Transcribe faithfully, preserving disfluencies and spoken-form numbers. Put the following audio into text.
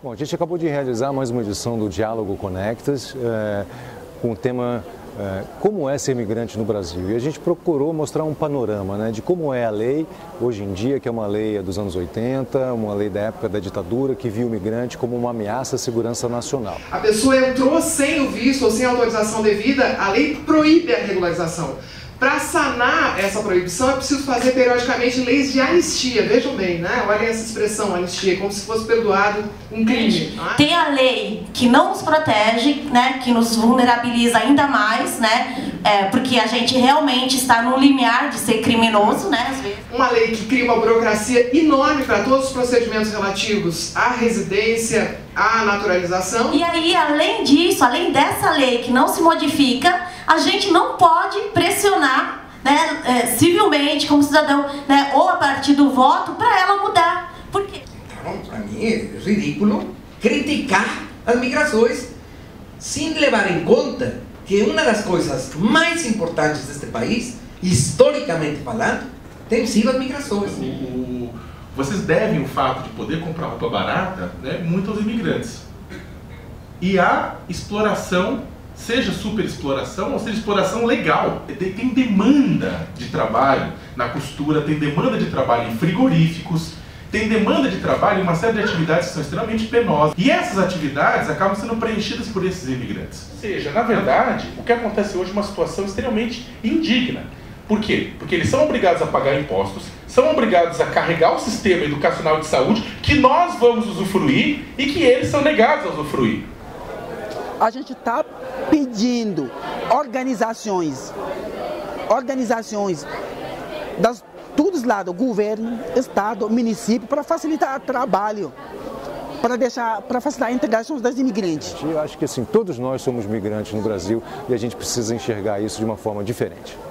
Bom, a gente acabou de realizar mais uma edição do Diálogo Conectas, é, com o tema é, como é ser imigrante no Brasil. E a gente procurou mostrar um panorama, né, de como é a lei hoje em dia, que é uma lei dos anos oitenta, uma lei da época da ditadura, que viu o imigrante como uma ameaça à segurança nacional. A pessoa entrou sem o visto ou sem autorização devida, a lei proíbe a regularização. Para sanar essa proibição, é preciso fazer periodicamente leis de anistia, vejam bem, né? Olhem essa expressão, anistia, como se fosse perdoado um crime. Não é? Tem a lei que não nos protege, né? Que nos vulnerabiliza ainda mais, né? É, porque a gente realmente está no limiar de ser criminoso, né? Às vezes. Uma lei que cria uma burocracia enorme para todos os procedimentos relativos à residência, à naturalização. E aí, além disso, além dessa lei que não se modifica, a gente não pode pressionar, né, é, civilmente, como cidadão, né, ou a partir do voto, para ela mudar. Por quê? Então, para mim é ridículo criticar as migrações sem levar em conta que uma das coisas mais importantes deste país, historicamente falando, tem sido as migrações. O, vocês devem o fato de poder comprar roupa barata, né, muito aos imigrantes. E a exploração, seja superexploração ou seja exploração legal. Tem demanda de trabalho na costura, tem demanda de trabalho em frigoríficos, tem demanda de trabalho em uma série de atividades que são extremamente penosas. E essas atividades acabam sendo preenchidas por esses imigrantes. Ou seja, na verdade, o que acontece hoje é uma situação extremamente indigna. Por quê? Porque eles são obrigados a pagar impostos, são obrigados a carregar o sistema educacional de saúde que nós vamos usufruir e que eles são negados a usufruir. A gente está pedindo organizações, organizações de todos os lados, governo, estado, município, para facilitar o trabalho, para deixar, para facilitar a integração das imigrantes. Eu acho que assim, todos nós somos migrantes no Brasil e a gente precisa enxergar isso de uma forma diferente.